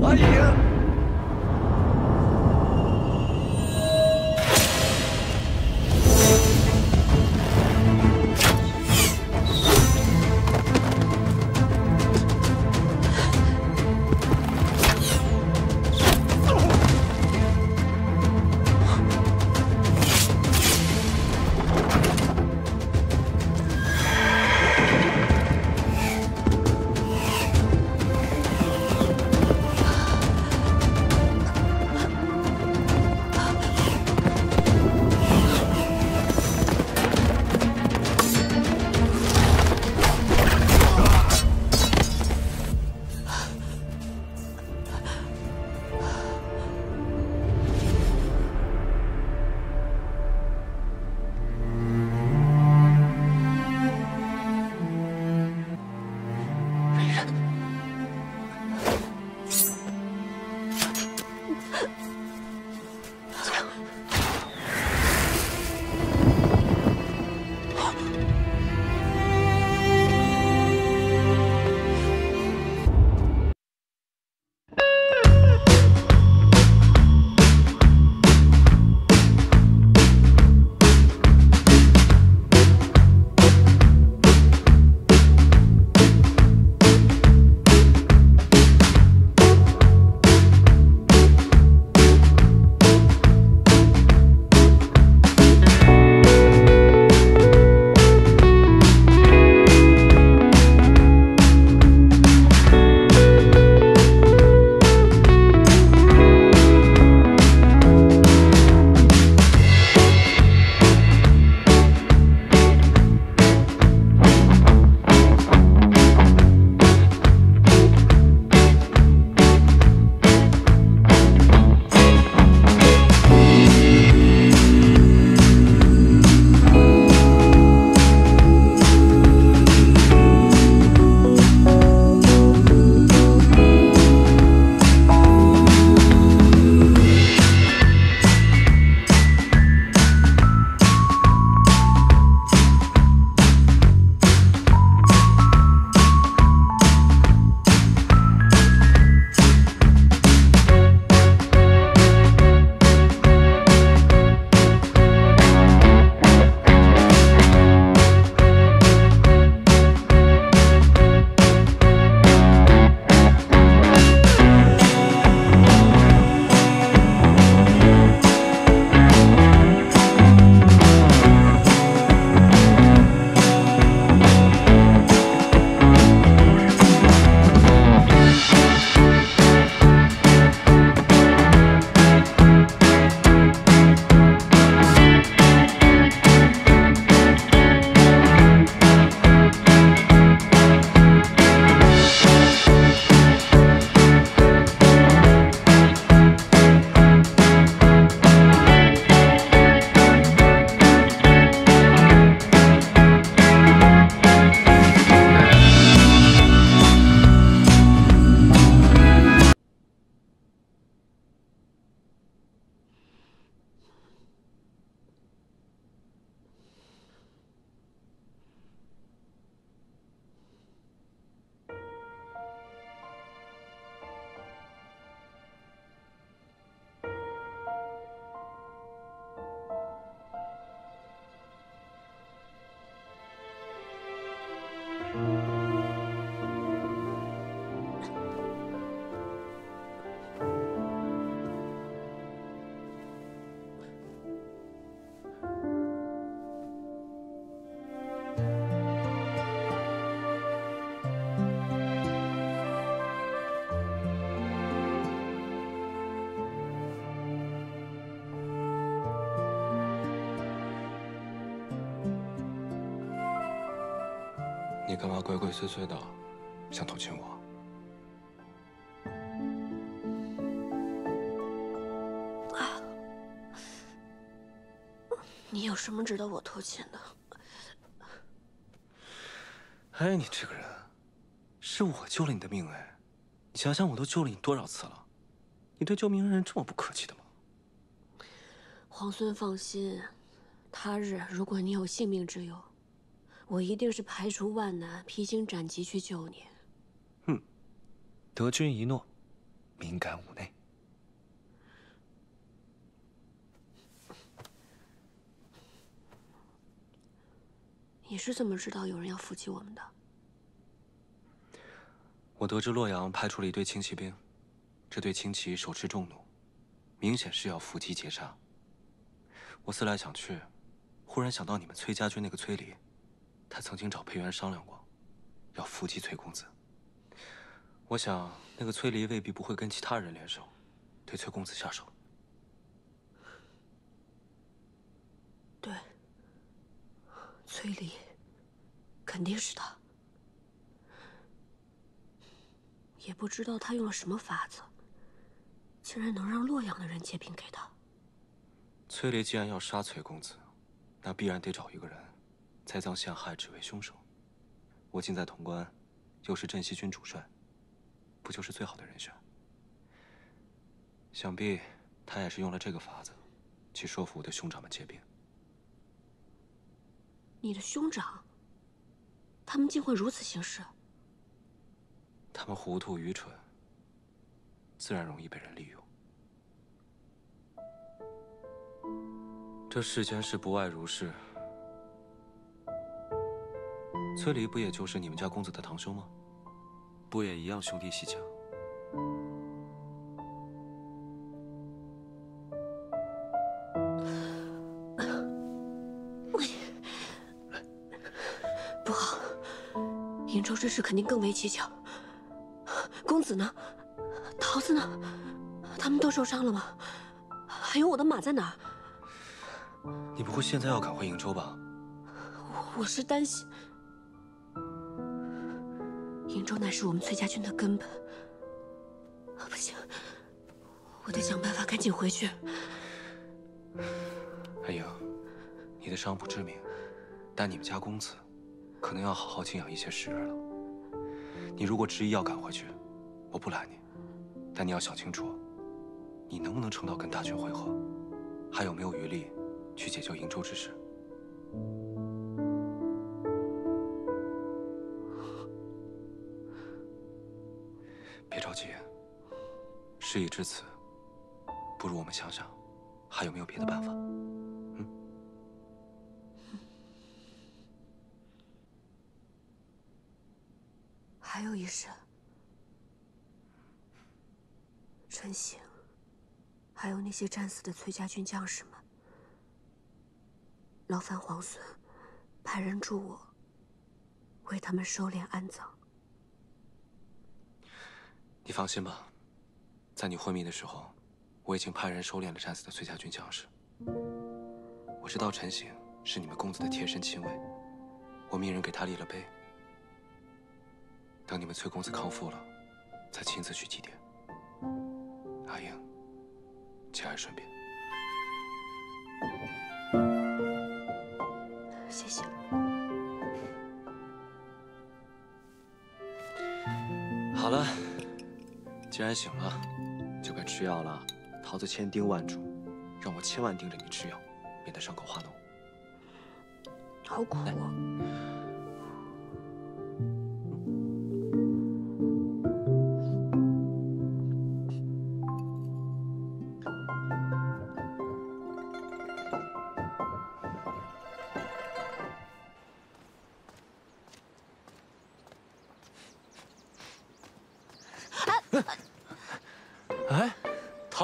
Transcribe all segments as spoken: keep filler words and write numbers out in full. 欢迎。 你干嘛鬼鬼祟祟的，想偷亲我？ 你有什么值得我偷情的？哎，你这个人，是我救了你的命哎！你想想，我都救了你多少次了，你对救命恩人这么不客气的吗？皇孙放心，他日如果你有性命之忧，我一定是排除万难，披荆斩棘去救你。哼，得君一诺，敏感无内。你是怎么知道有人要伏击我们的？我得知洛阳派出了一队轻骑兵，这队轻骑手持重弩，明显是要伏击劫杀。我思来想去，忽然想到你们崔家军那个崔离，他曾经找裴元商量过，要伏击崔公子。我想那个崔离未必不会跟其他人联手，对崔公子下手。对。 崔离，肯定是他。也不知道他用了什么法子，竟然能让洛阳的人截兵给他。崔离既然要杀崔公子，那必然得找一个人栽赃陷害，只为凶手。我近在潼关，又是镇西军主帅，不就是最好的人选？想必他也是用了这个法子，去说服我的兄长们结兵。 你的兄长，他们竟会如此行事。他们糊涂愚蠢，自然容易被人利用。这世间事不外如是。崔离不也就是你们家公子的堂兄吗？不也一样兄弟戏强？瀛州之事肯定更为蹊跷。公子呢？桃子呢？他们都受伤了吗？还有我的马在哪儿？你不会现在要赶回瀛州吧？我我是担心。瀛州乃是我们崔家军的根本。不行，我得想办法赶紧回去。阿英，你的伤不致命，但你们家公子。 可能要好好静养一些时日了。你如果执意要赶回去，我不拦你，但你要想清楚，你能不能撑到跟大军会合，还有没有余力去解救瀛州之事。别着急，事已至此，不如我们想想，还有没有别的办法。 还有一事，陈醒，还有那些战死的崔家军将士们，劳烦皇孙派人助我为他们收敛安葬。你放心吧，在你昏迷的时候，我已经派人收敛了战死的崔家军将士。我知道陈醒是你们公子的贴身亲卫，我命人给他立了碑。 等你们崔公子康复了，再亲自去祭奠。阿英，节哀顺变。谢谢。好了，既然醒了，就该吃药了。桃子千叮万嘱，让我千万盯着你吃药，免得伤口化脓。好苦啊！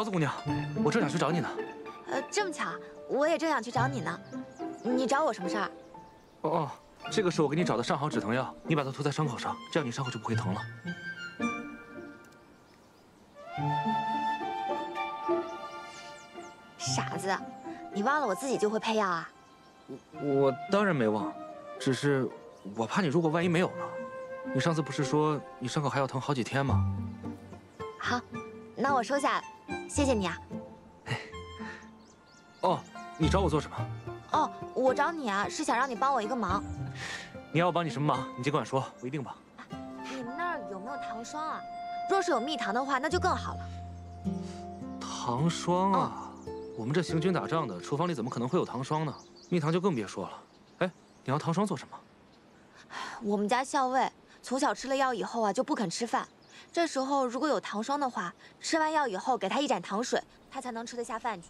姑娘，我正想去找你呢。呃，这么巧，我也正想去找你呢。你找我什么事儿？哦哦，这个是我给你找的上好止疼药，你把它涂在伤口上，这样你伤口就不会疼了。傻子，你忘了我自己就会配药啊？我当然没忘，只是我怕你如果万一没有呢？你上次不是说你伤口还要疼好几天吗？好，那我收下。 谢谢你啊！哎，哦，你找我做什么？哦，我找你啊，是想让你帮我一个忙。你要我帮你什么忙？你尽管说，我一定帮。你们那儿有没有糖霜啊？若是有蜜糖的话，那就更好了。糖霜啊，哦、我们这行军打仗的，厨房里怎么可能会有糖霜呢？蜜糖就更别说了。哎，你要糖霜做什么？我们家校尉从小吃了药以后啊，就不肯吃饭，这时候如果有唐霜的话，吃完药以后给他一盏糖水，他才能吃得下饭去。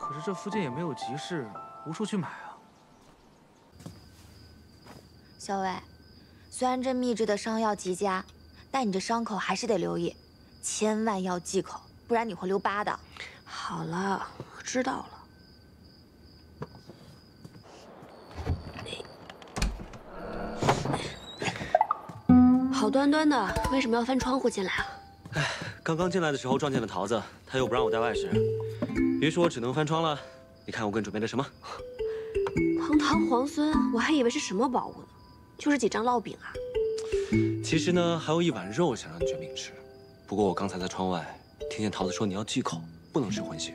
可是这附近也没有集市，无处去买啊。小伟，虽然这秘制的伤药极佳，但你这伤口还是得留意，千万要忌口，不然你会留疤的。好了，我知道了。 好端端的，为什么要翻窗户进来啊？哎，刚刚进来的时候撞见了桃子，她又不让我带外食，于是我只能翻窗了。你看我给你准备了什么？堂堂皇孙，我还以为是什么宝物呢，就是几张烙饼啊。其实呢，还有一碗肉想让你卷饼吃，不过我刚才在窗外听见桃子说你要忌口，不能吃荤腥，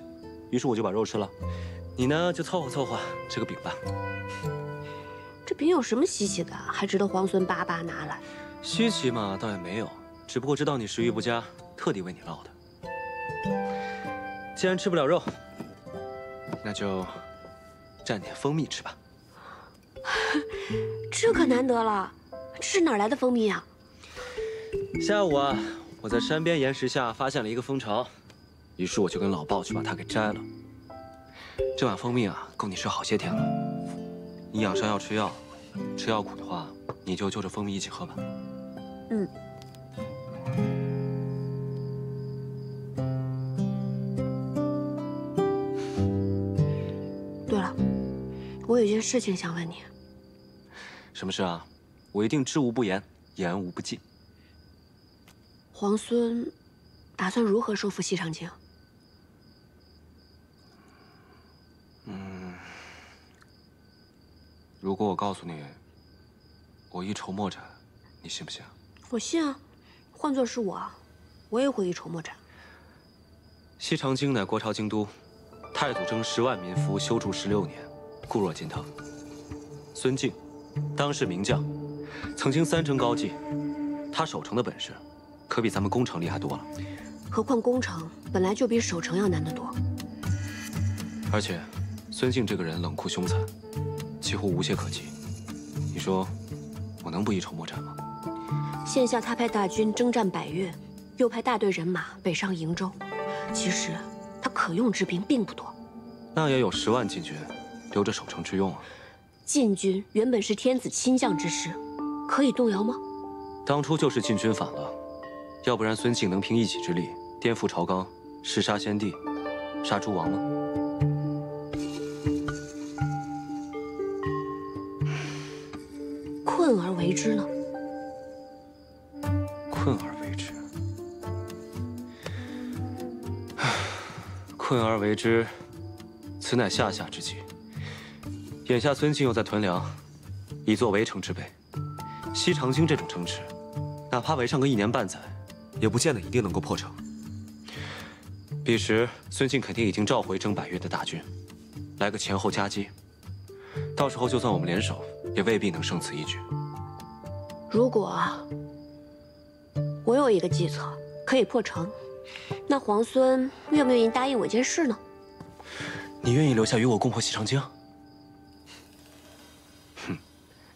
于是我就把肉吃了。你呢，就凑合凑合吃个饼吧。这饼有什么稀奇的，还值得皇孙巴巴拿来？ 稀奇嘛，倒也没有，只不过知道你食欲不佳，特地为你烙的。既然吃不了肉，那就蘸点蜂蜜吃吧。这可难得了，这是哪来的蜂蜜啊？下午啊，我在山边岩石下发现了一个蜂巢，于是我就跟老鲍去把它给摘了。这碗蜂蜜啊，够你吃好些天了。你养伤要吃药，吃药苦的话，你就就着蜂蜜一起喝吧。 嗯，对了，我有件事情想问你。什么事啊？我一定知无不言，言无不尽。皇孙打算如何收服西长卿？嗯，如果我告诉你，我一筹莫展，你信不信啊？ 我信啊，换作是我，我也会一筹莫展。西长京乃国朝京都，太祖征十万民夫，修筑十六年，固若金汤。孙敬，当世名将，曾经三征高济，他守城的本事，可比咱们攻城厉害多了。何况攻城本来就比守城要难得多。而且，孙敬这个人冷酷凶残，几乎无懈可击。你说，我能不一筹莫展吗？ 现下他派大军征战百越，又派大队人马北上瀛州，其实他可用之兵并不多。那也有十万禁军，留着守城之用啊。禁军原本是天子亲将之师，可以动摇吗？当初就是禁军反了，要不然孙敬能凭一己之力颠覆朝纲，弑杀先帝，杀诸王吗？困而为之呢？ 困而为之，困而为之，此乃下下之计。眼下孙敬又在屯粮，以作围城之备。西长京这种城池，哪怕围上个一年半载，也不见得一定能够破城。彼时，孙敬肯定已经召回征百越的大军，来个前后夹击。到时候，就算我们联手，也未必能胜此一举。如果…… 我有一个计策，可以破城。那皇孙愿不愿意答应我一件事呢？你愿意留下与我共破西长京？哼，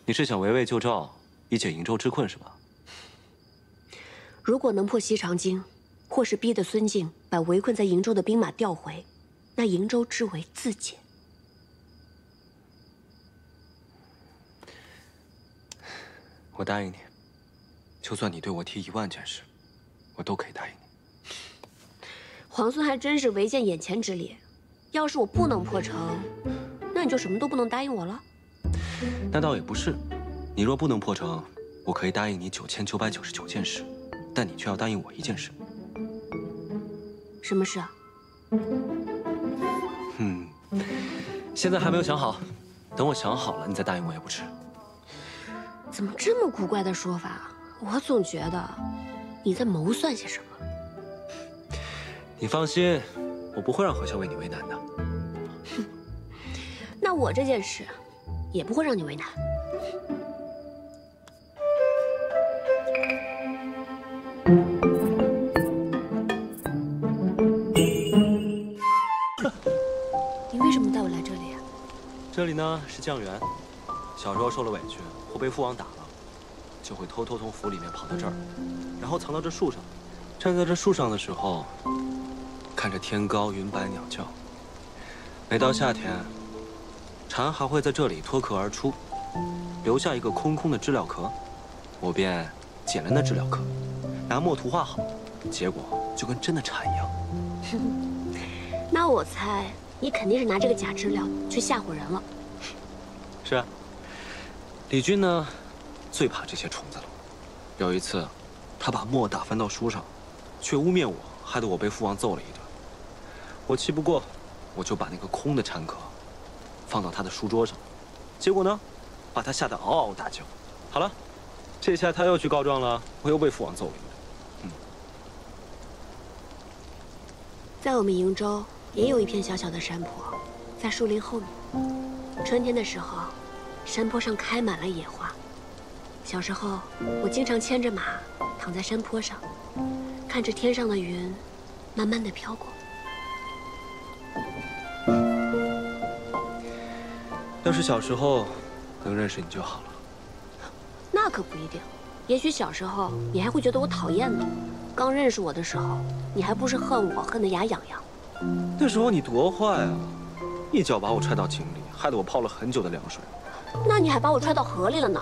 你是想围魏救赵，以解瀛州之困是吧？如果能破西长京，或是逼得孙敬把围困在瀛州的兵马调回，那瀛州之围自解。我答应你。 就算你对我提一万件事，我都可以答应你。皇孙还真是唯见眼前之理，要是我不能破城，那你就什么都不能答应我了。那倒也不是，你若不能破城，我可以答应你九千九百九十九件事，但你却要答应我一件事。什么事啊？嗯，现在还没有想好，等我想好了，你再答应我也不迟。怎么这么古怪的说法啊？ 我总觉得你在谋算些什么。你放心，我不会让何萧为你为难的。哼，那我这件事也不会让你为难。你为什么带我来这里啊？这里呢是酱园，小时候受了委屈，后被父王打了。 就就会偷偷从府里面跑到这儿，然后藏到这树上。站在这树上的时候，看着天高云白鸟叫。每到夏天，蝉还会在这里脱壳而出，留下一个空空的知了壳。我便捡了那知了壳，拿墨图画好，结果就跟真的蝉一样。那我猜你肯定是拿这个假知了去吓唬人了。是啊。 李军呢，最怕这些虫子了。有一次，他把墨打翻到书上，却污蔑我，害得我被父王揍了一顿。我气不过，我就把那个空的蝉壳放到他的书桌上，结果呢，把他吓得嗷嗷大叫。好了，这下他又去告状了，我又被父王揍了一顿。嗯，在我们瀛州也有一片小小的山坡，在树林后面，春天的时候。 山坡上开满了野花。小时候，我经常牵着马躺在山坡上，看着天上的云慢慢的飘过。要是小时候能认识你就好了。那可不一定，也许小时候你还会觉得我讨厌呢。刚认识我的时候，你还不是恨我恨得牙痒痒？那时候你多坏啊！一脚把我踹到井里，害得我泡了很久的凉水。 那你还把我踹到河里了呢。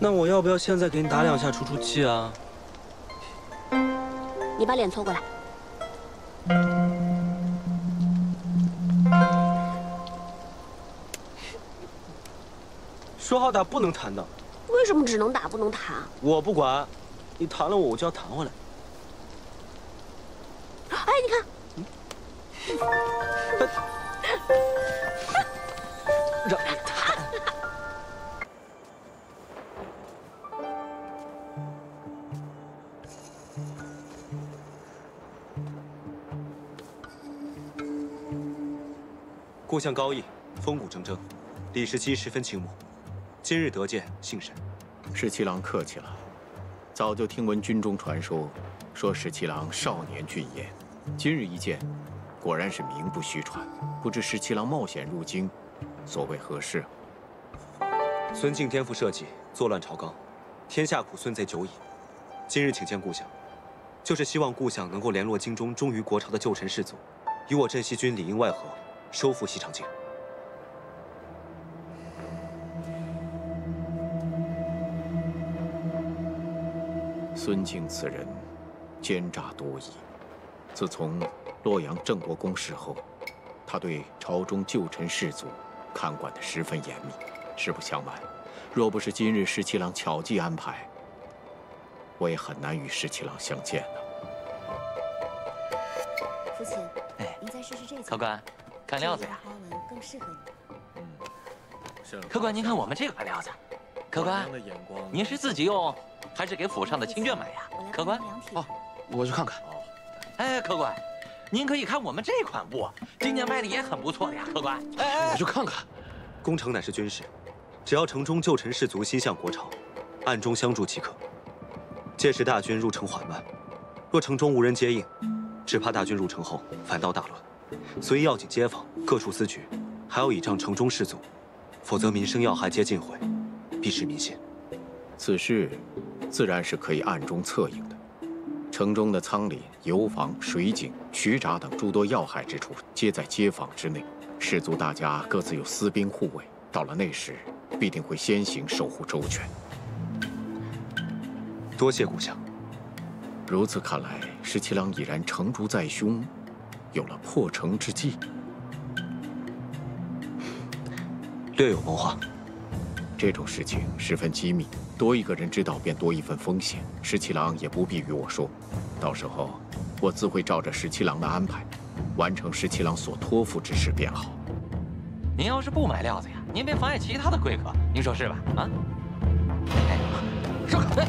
那我要不要现在给你打两下出出气啊？你把脸凑过来。说好打不能弹的。为什么只能打不能弹？我不管，你弹了我，我就要弹回来。哎，你看。嗯哎 让人弹。故乡高义，风骨铮铮，李时期十分倾慕。今日得见，幸甚。十七郎客气了，早就听闻军中传说，说十七郎少年俊彦，今日一见，果然是名不虚传。不知十七郎冒险入京。 所谓何事？孙敬天赋社稷，作乱朝纲，天下苦孙贼久矣。今日请见故相，就是希望故相能够联络京中忠于国朝的旧臣士族，与我镇西军里应外合，收复西长境。孙敬此人奸诈多疑，自从洛阳郑国公事后，他对朝中旧臣士族。 看管得十分严密。实不相瞒，若不是今日十七郎巧计安排，我也很难与十七郎相见呢。父亲，哎，您再试试这个。客官，看料子呀，花纹更适合你。嗯，客官，您看我们这款料子。客官，您是自己用，还是给府上的亲眷买呀？客官，哦，我去看看。哦，哎，客官。 您可以看我们这款布，今年卖的也很不错的呀，客官。哎，我去看看。攻城乃是军事，只要城中旧臣士卒心向国朝，暗中相助即可。届时大军入城缓慢，若城中无人接应，只怕大军入城后反倒大乱。所以要紧街坊、各处司局，还要倚仗城中士卒，否则民生要害皆尽毁，必失民心。此事自然是可以暗中策应的。 城中的仓廪、油坊、水井、渠闸等诸多要害之处，皆在街坊之内。士卒大家各自有私兵护卫，到了那时，必定会先行守护周全。多谢故相。如此看来，十七郎已然成竹在胸，有了破城之计。略有谋划。这种事情十分机密。 多一个人知道，便多一份风险。十七郎也不必与我说，到时候我自会照着十七郎的安排，完成十七郎所托付之事便好。您要是不买料子呀，您便妨碍其他的贵客，您说是吧？啊！哎，住口！哎。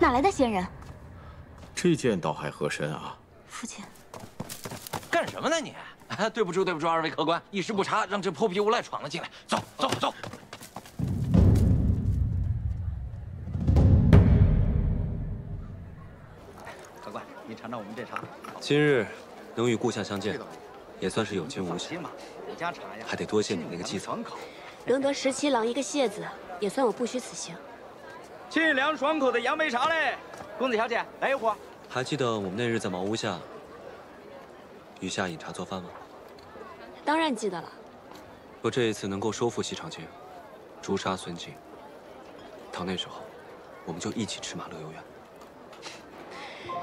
哪来的闲人？这件倒还合身啊，父亲。 干什么呢你？对不住对不住，二位客官，一时不察，让这泼皮无赖闯了进来。走走走！客官，您尝尝我们这茶。今日能与故乡相见，也算是有惊无险。还得多谢你那个继子。能得十七郎一个谢字，也算我不虚此行。沁凉爽口的杨梅茶嘞，公子小姐来一壶。还记得我们那日在茅屋下与夏饮茶做饭吗？当然记得了。我这一次能够收复西长京，诛杀孙景，到那时候，我们就一起吃马乐游原。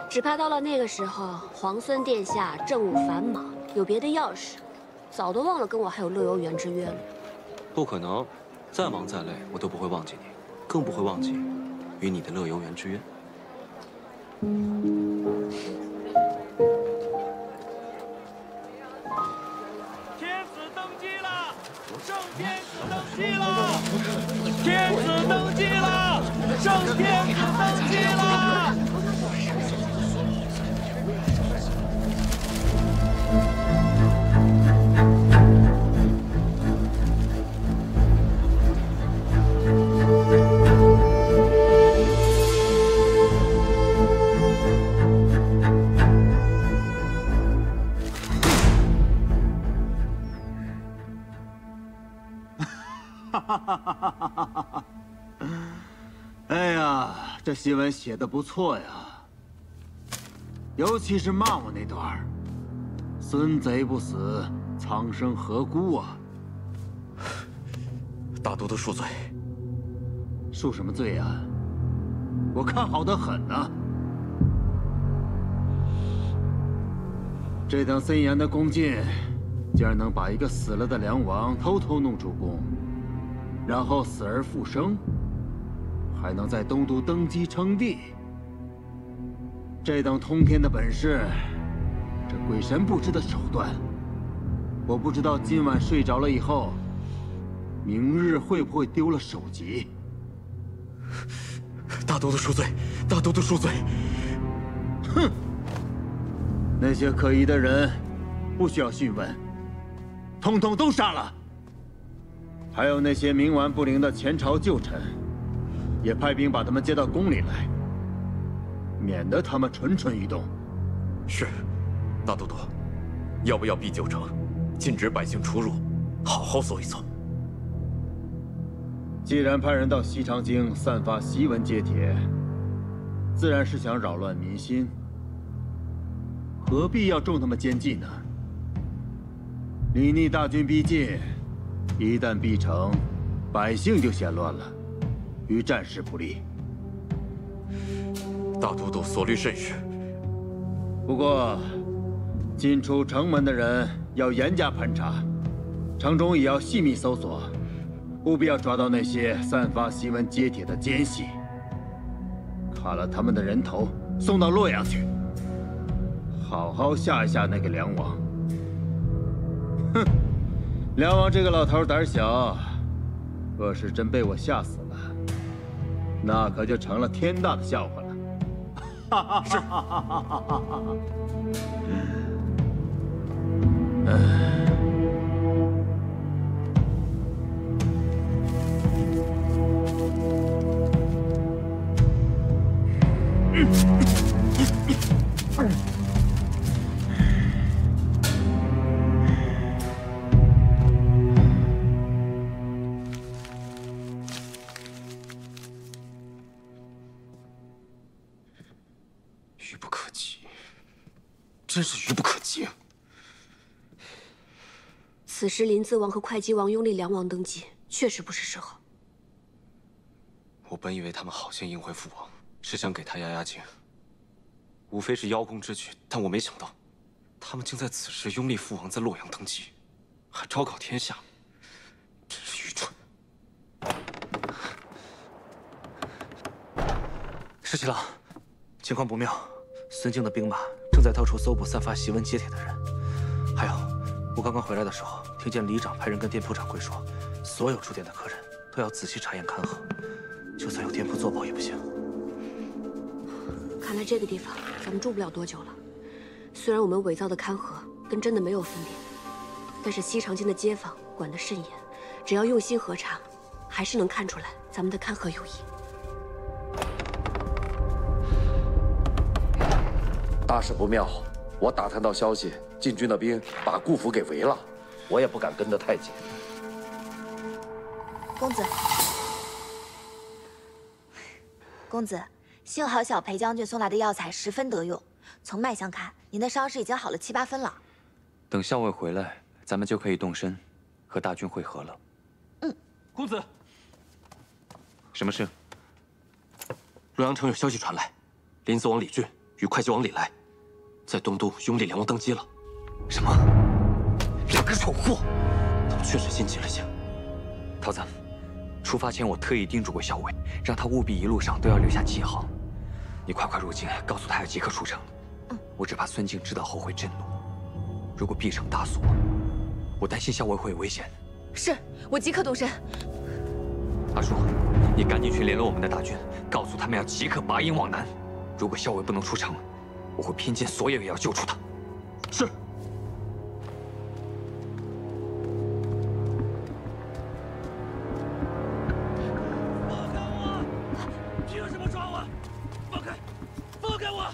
只怕到了那个时候，皇孙殿下政务繁忙，有别的要事，早都忘了跟我还有乐游原之约了。不可能，再忙再累，我都不会忘记你，更不会忘记与你的乐游原之约。天子登基了！圣天子登基了！天子登基了！圣天子登基了！ 哎呀，这新闻写的不错呀，尤其是骂我那段儿，“孙贼不死，苍生何辜啊！”大都督恕罪，恕什么罪呀、啊？我看好的很呢、啊。这等森严的宫禁，竟然能把一个死了的梁王偷偷弄出宫。 然后死而复生，还能在东都登基称帝，这等通天的本事，这鬼神不知的手段，我不知道今晚睡着了以后，明日会不会丢了首级。大都督恕罪，大都督恕罪。哼，那些可疑的人，不需要讯问，通通都杀了。 还有那些冥顽不灵的前朝旧臣，也派兵把他们接到宫里来，免得他们蠢蠢欲动。是，大都督，要不要闭九城，禁止百姓出入，好好搜一搜？既然派人到西长京散发檄文揭帖，自然是想扰乱民心，何必要中他们奸计呢？李逆大军逼近。 一旦必城，百姓就嫌乱了，于战事不利。大都督所虑甚是。不过，进出城门的人要严加盘查，城中也要细密搜索，务必要抓到那些散发檄文揭帖的奸细，砍了他们的人头，送到洛阳去，好好吓一吓那个梁王。哼！ 梁王这个老头胆小，若是真被我吓死了，那可就成了天大的笑话了。是。真是愚不可及啊！此时临淄王和会稽王拥立梁王登基，确实不是时候。我本以为他们好心迎回父王，是想给他压压惊，无非是邀功之举。但我没想到，他们竟在此时拥立父王在洛阳登基，还昭告天下，真是愚蠢！十七郎，情况不妙，孙敬的兵马。 正在到处搜捕散发檄文揭帖的人，还有，我刚刚回来的时候，听见里长派人跟店铺掌柜说，所有驻店的客人都要仔细查验勘合，就算有店铺作保也不行。看来这个地方咱们住不了多久了。虽然我们伪造的勘合跟真的没有分别，但是西长京的街坊管得甚严，只要用心核查，还是能看出来咱们的勘合有异。 大事不妙，我打探到消息，晋军的兵把顾府给围了，我也不敢跟得太紧。公子，公子，幸好小裴将军送来的药材十分得用，从脉象看，您的伤势已经好了七八分了。等校尉回来，咱们就可以动身，和大军会合了。嗯，公子，什么事？洛阳城有消息传来，临淄王李俊与会稽王李来。 在东都拥立梁王登基了，什么？两个丑货，他们确实心急了些。桃子，出发前我特意叮嘱过校尉，让他务必一路上都要留下记号。你快快入京，告诉他要即刻出城。嗯，我只怕孙静知道后会震怒，如果必成大锁，我担心校尉会有危险。是，我即刻动身。阿叔，你赶紧去联络我们的大军，告诉他们要即刻拔营往南。如果校尉不能出城， 我会拼尽所有也要救出他。是。放开我！凭什么抓我？放开！放开我！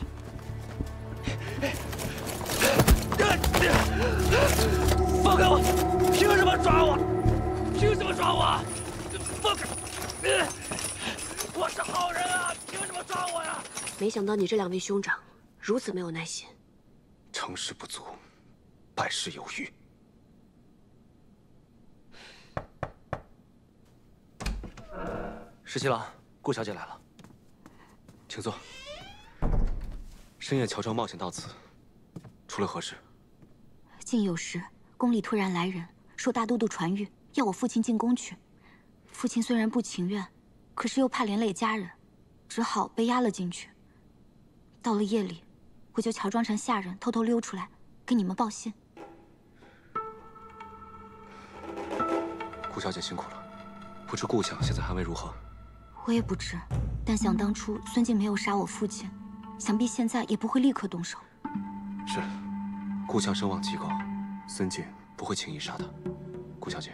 放开我！凭什么抓我？凭什么抓我？放开！我是好人啊，凭什么抓我呀？没想到你这两位兄长 如此没有耐心，成事不足，败事有余。十七郎，顾小姐来了，请坐。深夜乔装冒险到此，出了何事？近酉时，宫里突然来人，说大都督传谕，要我父亲进宫去。父亲虽然不情愿，可是又怕连累家人，只好被押了进去。到了夜里， 我就乔装成下人，偷偷溜出来，给你们报信。顾小姐辛苦了，不知顾相现在安危如何？我也不知，但想当初孙静没有杀我父亲，想必现在也不会立刻动手。是，顾相声望极高，孙静不会轻易杀他。顾小姐，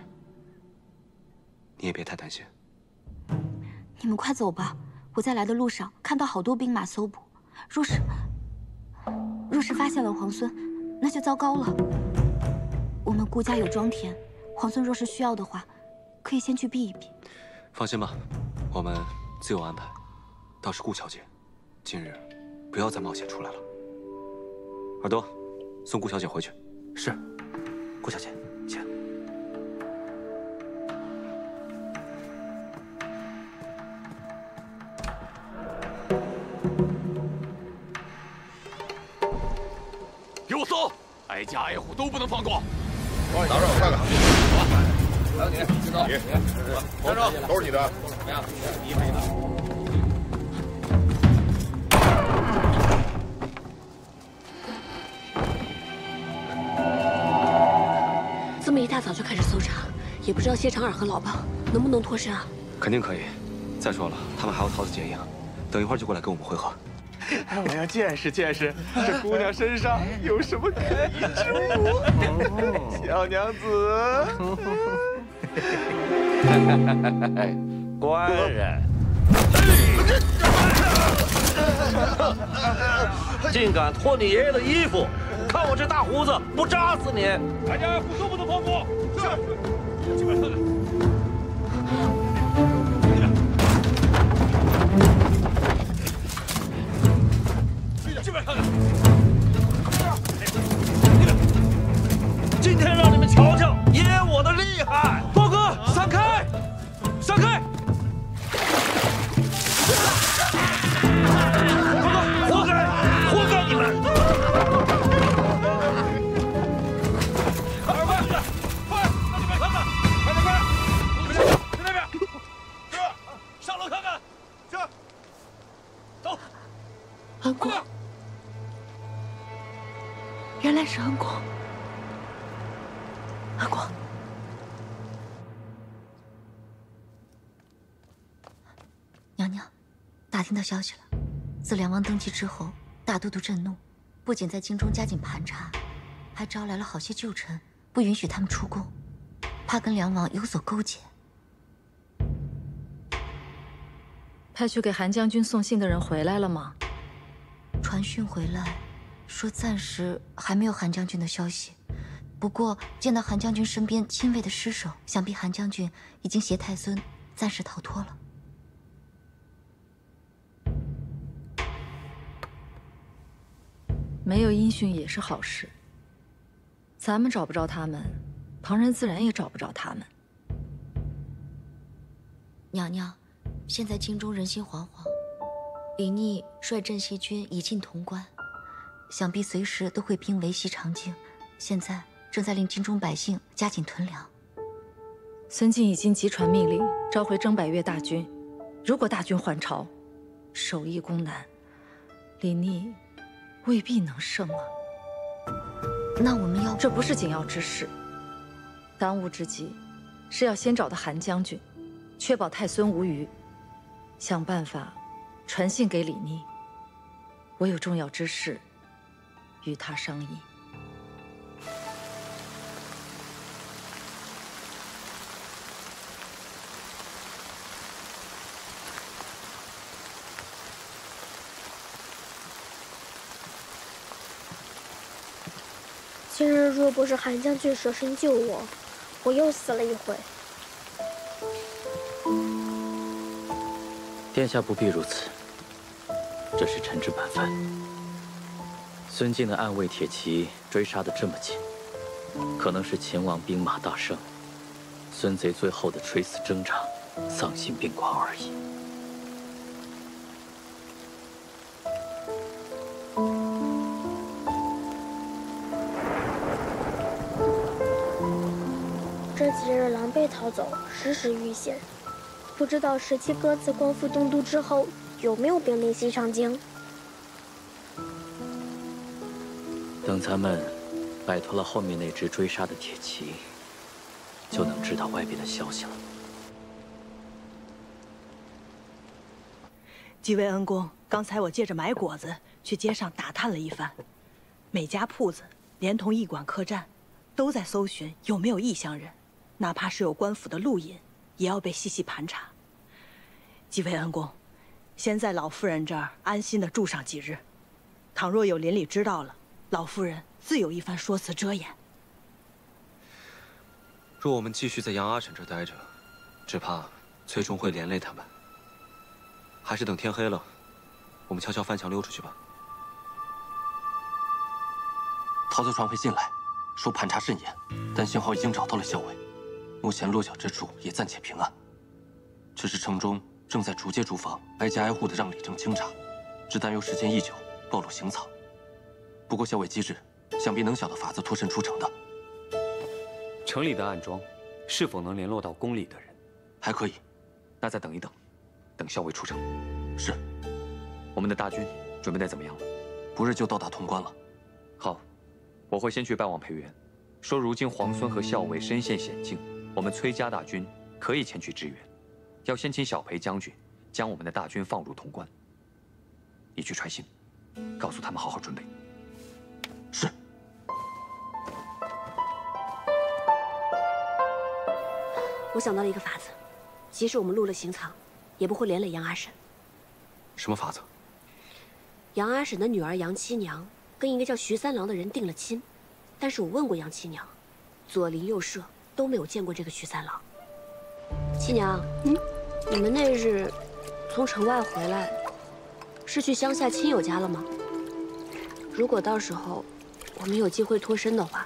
你也别太担心。你们快走吧，我在来的路上看到好多兵马搜捕，若是…… 若是发现了皇孙，那就糟糕了。我们顾家有庄田，皇孙若是需要的话，可以先去避一避。放心吧，我们自有安排。倒是顾小姐，今日不要再冒险出来了。耳朵，送顾小姐回去。是，顾小姐，请。挨家挨户都不能放过！拿着，我看看。来，你，你，站住！都是你的。怎么样？你买的。这么一大早就开始搜查，也不知道谢长耳和老鸨能不能脱身啊？肯定可以。再说了，他们还有桃子结营，等一会儿就过来跟我们会合。 哎，我要见识见识这姑娘身上有什么可疑之物，小娘子。官人，竟敢脱你爷爷的衣服，看我这大胡子不扎死你！大家都不能放过。是。 今天让你们瞧瞧爷爷我的厉害！豹哥，闪开，闪开！豹哥，活该，活该你们！快快快，快！让你们看看，快快快！你们去那边，是上楼看看，是走。安国。 原来是安国，安国，娘娘，打听到消息了。自梁王登基之后，大都督震怒，不仅在京中加紧盘查，还招来了好些旧臣，不允许他们出宫，怕跟梁王有所勾结。派去给韩将军送信的人回来了吗？传讯回来。说暂时还没有韩将军的消息。不过见到韩将军身边亲卫的尸首，想必韩将军已经携太孙暂时逃脱了。 没有音讯也是好事。咱们找不着他们，旁人自然也找不着他们。娘娘，现在京中人心惶惶，李逆率镇西军已进潼关，想必随时都会兵围袭长京。现在正在令京中百姓加紧囤粮。孙敬已经急传命令，召回征百越大军。如果大军还朝，守义攻南，李逆 未必能胜啊！那我们要……这不是紧要之事，当务之急是要先找到韩将军，确保太孙无虞，想办法传信给李逆。我有重要之事与他商议。今日若不是韩将军舍身救我，我又死了一回。殿下不必如此，这是臣之本分。孙敬的暗卫铁骑追杀的这么紧，可能是秦王兵马大盛，孙贼最后的垂死挣扎，丧心病狂而已。几日狼狈逃走，时时遇险，不知道十七哥自光复东都之后有没有兵临西长京。等咱们摆脱了后面那只追杀的铁骑，就能知道外边的消息了。几位恩公，刚才我借着买果子去街上打探了一番，每家铺子连同驿馆客栈，都在搜寻有没有异乡人。 哪怕是有官府的路引，也要被细细盘查。几位恩公，先在老夫人这儿安心的住上几日。倘若有邻里知道了，老夫人自有一番说辞遮掩。若我们继续在杨阿婶这待着，只怕最终会连累他们。还是等天黑了，我们悄悄翻墙溜出去吧。陶贼船会进来，说盘查甚严，但幸好已经找到了校尉。 目前落脚之处也暂且平安，只是城中正在逐街逐房、挨家挨户的让李正清查，只担忧时间一久暴露行藏。不过校尉机智，想必能想到法子脱身出城的。城里的暗桩是否能联络到宫里的人？还可以，那再等一等，等校尉出城。是。我们的大军准备得怎么样了？不日就到达潼关了。好，我会先去拜望裴元，说如今皇孙和校尉身陷险境。 我们崔家大军可以前去支援，要先请小裴将军将我们的大军放入潼关。你去传信，告诉他们好好准备。是。我想到了一个法子，即使我们入了行藏，也不会连累杨阿婶。什么法子？杨阿婶的女儿杨七娘跟一个叫徐三郎的人定了亲，但是我问过杨七娘，左邻右舍 都没有见过这个徐三郎。七娘，嗯，你们那日从城外回来，是去乡下亲友家了吗？如果到时候我们有机会脱身的话，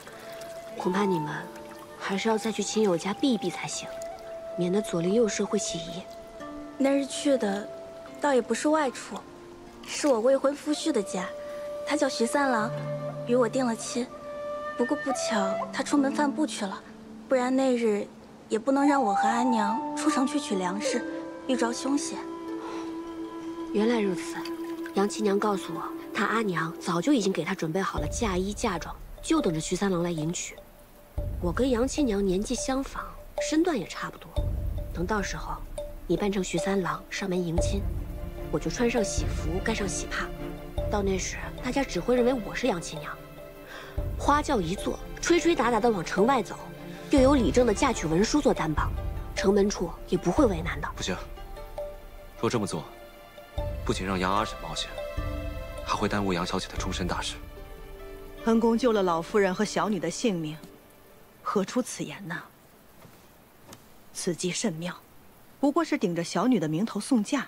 恐怕你们还是要再去亲友家避一避才行，免得左邻右舍会起疑。那日去的倒也不是外处，是我未婚夫婿的家，他叫徐三郎，与我定了亲。不过不巧，他出门散步去了。 不然那日也不能让我和安娘出城去取粮食，遇着凶险。原来如此，杨七娘告诉我，她阿娘早就已经给她准备好了嫁衣嫁妆，就等着徐三郎来迎娶。我跟杨七娘年纪相仿，身段也差不多，等到时候你扮成徐三郎上门迎亲，我就穿上喜服，盖上喜帕。到那时，大家只会认为我是杨七娘。花轿一坐，吹吹打打的往城外走。 又有李正的嫁娶文书做担保，城门处也不会为难的。不行，若这么做，不仅让杨阿婶冒险，还会耽误杨小姐的终身大事。恩公救了老夫人和小女的性命，何出此言呢？此计甚妙，不过是顶着小女的名头送嫁，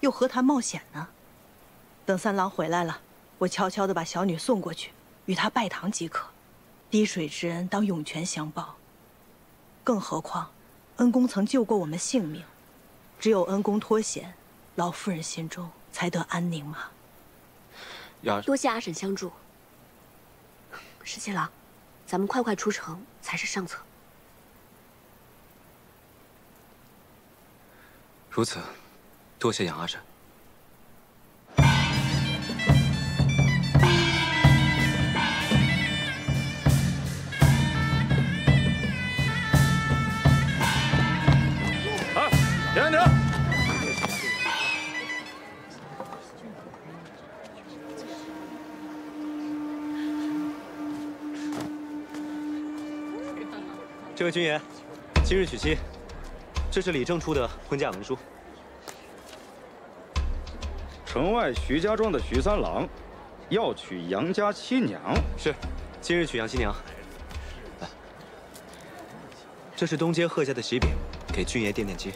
又何谈冒险呢？等三郎回来了，我悄悄地把小女送过去，与他拜堂即可。滴水之恩，当涌泉相报。更何况，恩公曾救过我们性命，只有恩公脱险，老夫人心中才得安宁嘛。 多谢阿婶相助，十七郎，咱们快快出城才是上策。如此，多谢杨阿婶。哎，杨安德。 这位军爷，今日娶妻，这是李正出的婚嫁文书。城外徐家庄的徐三郎，要娶杨家七娘。是，今日娶杨七娘。来，这是东街贺家的喜饼，给军爷垫垫饥。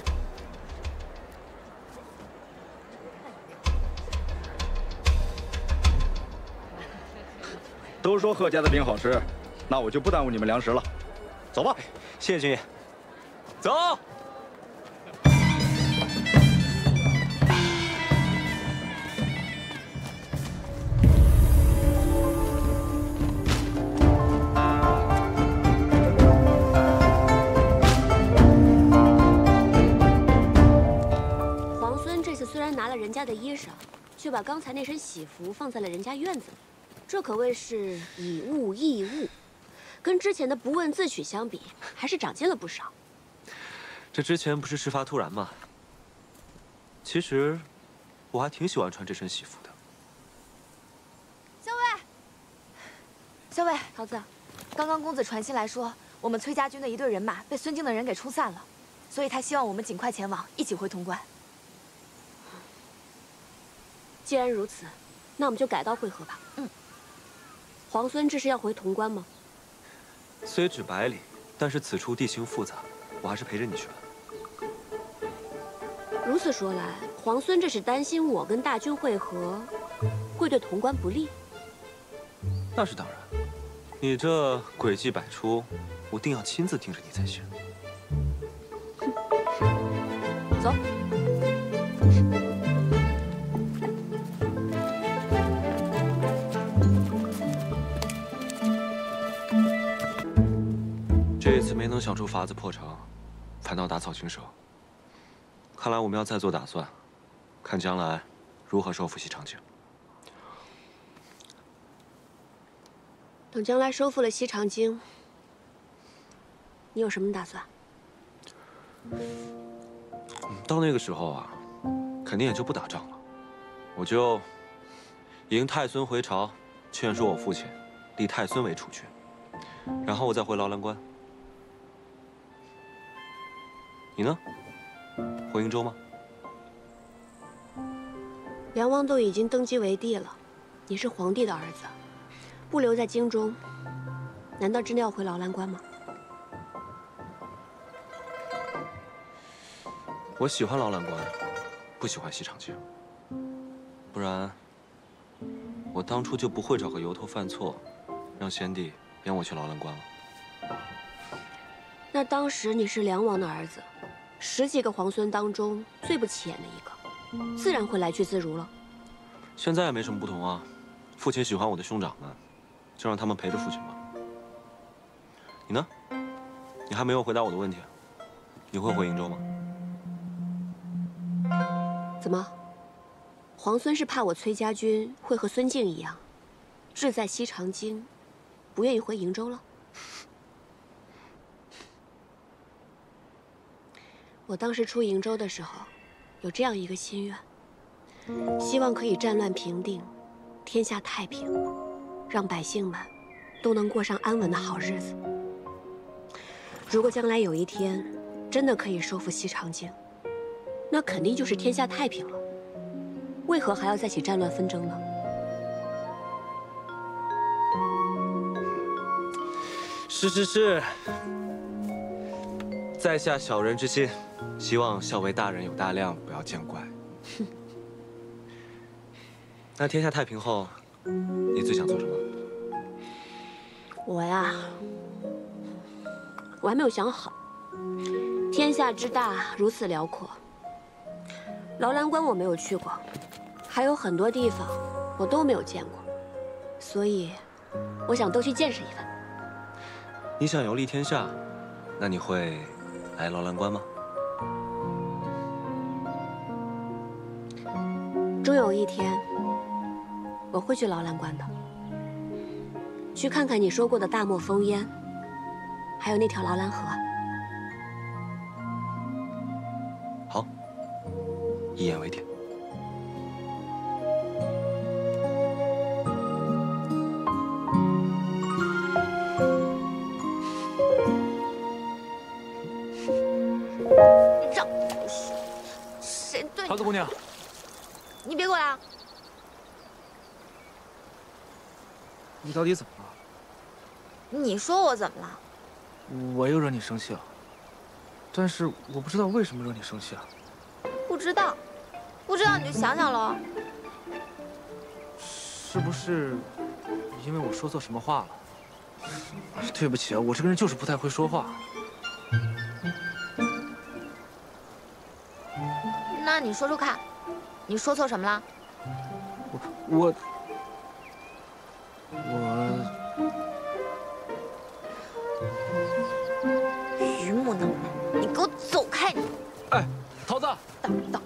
都说贺家的饼好吃，那我就不耽误你们粮食了。 走吧，谢谢军爷。走。皇孙这次虽然拿了人家的衣裳，却把刚才那身喜服放在了人家院子里，这可谓是以物易物。 跟之前的不问自取相比，还是长进了不少。这之前不是事发突然吗？其实，我还挺喜欢穿这身喜服的。校尉，校尉，桃子，刚刚公子传信来说，我们崔家军的一队人马被孙静的人给冲散了，所以他希望我们尽快前往，一起回潼关。既然如此，那我们就改道会合吧。嗯。皇孙这是要回潼关吗？ 虽只百里，但是此处地形复杂，我还是陪着你去吧。如此说来，皇孙这是担心我跟大军会合，会对潼关不利。那是当然，你这诡计百出，我定要亲自盯着你才行。走。 这次没能想出法子破城，反倒打草惊蛇。看来我们要再做打算，看将来如何收复西长景。等将来收复了西长景，你有什么打算？到那个时候啊，肯定也就不打仗了。我就迎太孙回朝，劝说我父亲立太孙为储君，然后我再回劳兰关。 你呢？回瀛州吗？梁汪都已经登基为帝了，你是皇帝的儿子，不留在京中，难道真的要回劳兰关吗？我喜欢劳兰关，不喜欢西长景。不然，我当初就不会找个由头犯错，让先帝贬我去劳兰关了。那当时你是梁王的儿子。 十几个皇孙当中最不起眼的一个，自然会来去自如了。现在也没什么不同啊，父亲喜欢我的兄长们，就让他们陪着父亲吧。你呢？你还没有回答我的问题，你会回瀛州吗？怎么，皇孙是怕我崔家军会和孙静一样，志在西长京，不愿意回瀛州了？ 我当时出瀛州的时候，有这样一个心愿，希望可以战乱平定，天下太平，让百姓们都能过上安稳的好日子。如果将来有一天真的可以收复西长景，那肯定就是天下太平了。为何还要再起战乱纷争呢？是是是，在下小人之心，希望校尉大人有大量，不要见怪。那天下太平后，你最想做什么？我呀，我还没有想好。天下之大，如此辽阔。劳兰关我没有去过，还有很多地方我都没有见过，所以我想都去见识一番。 你想游历天下，那你会来劳兰关吗？终有一天，我会去劳兰关的，去看看你说过的大漠烽烟，还有那条劳兰河。好，一言为定。 桃子姑娘，你别过来啊！你到底怎么了？你说我怎么了？我又惹你生气了，但是我不知道为什么惹你生气啊。不知道，不知道你就想想喽。是不是因为我说错什么话了？对不起啊，我这个人就是不太会说话。 那你说说看，你说错什么了？我我我，榆木能耐，你给我走开！你，哎，桃子，等等，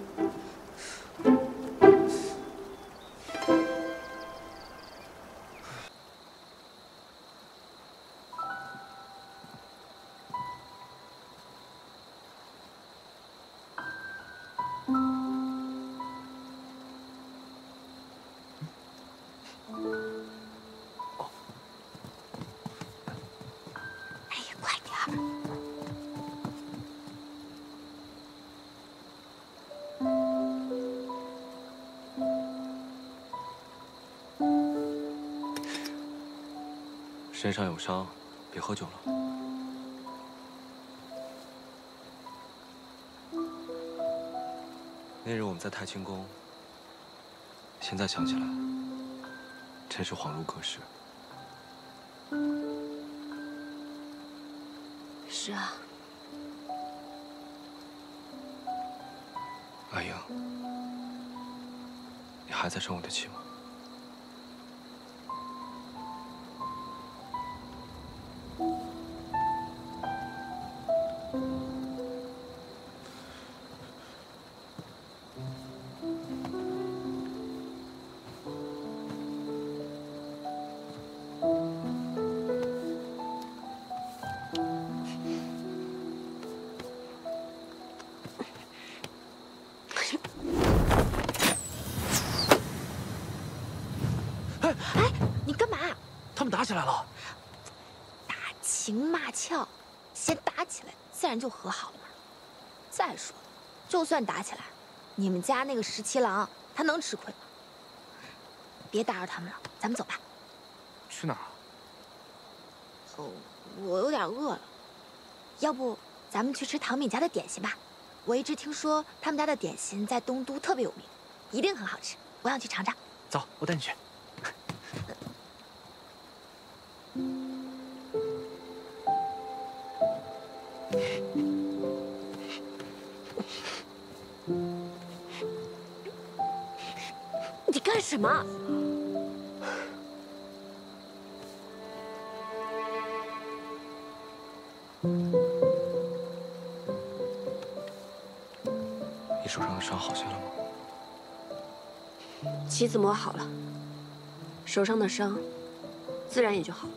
身上有伤，别喝酒了。那日我们在太清宫，现在想起来，真是恍如隔世。是啊。阿英，你还在生我的气吗？ 打起来了，打情骂俏，先打起来，自然就和好了嘛。再说，就算打起来，你们家那个十七郎他能吃亏吗？别打扰他们了，咱们走吧。去哪儿啊？哦，我有点饿了，要不咱们去吃唐敏家的点心吧？我一直听说他们家的点心在东都特别有名，一定很好吃，我想去尝尝。走，我带你去。 你干什么？你手上的伤好些了吗？棋子磨好了，手上的伤自然也就好了。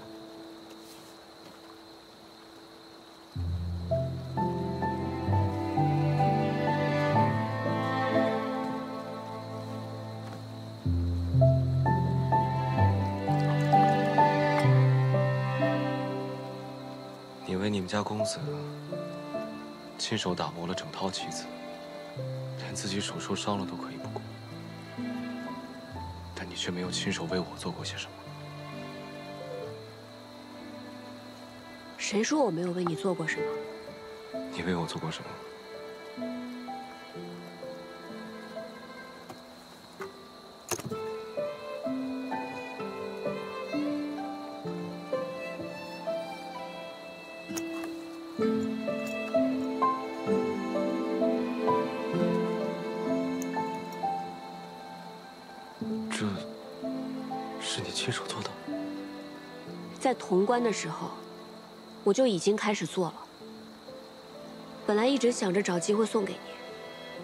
家公子亲手打磨了整套棋子，连自己手受伤了都可以不顾，但你却没有亲手为我做过些什么。谁说我没有为你做过什么？你为我做过什么？ 在潼关的时候，我就已经开始做了。本来一直想着找机会送给你，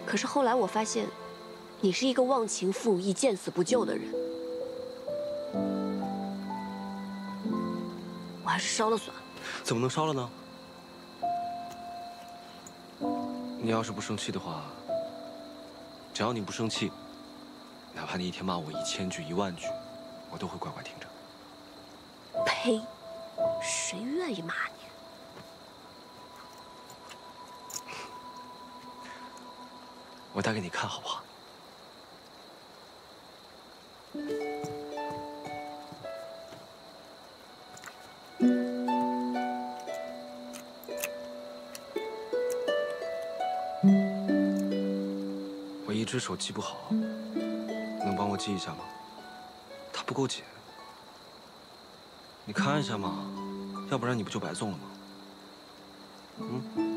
可是后来我发现，你是一个忘情负义、见死不救的人。我还是烧了算了。怎么能烧了呢？你要是不生气的话，只要你不生气，哪怕你一天骂我一千句、一万句，我都会乖乖听着。 呸！谁愿意骂你？我打给你看好不好？我一只手记不好，能帮我记一下吗？它不够紧。 你看一下嘛，要不然你不就白送了吗？嗯。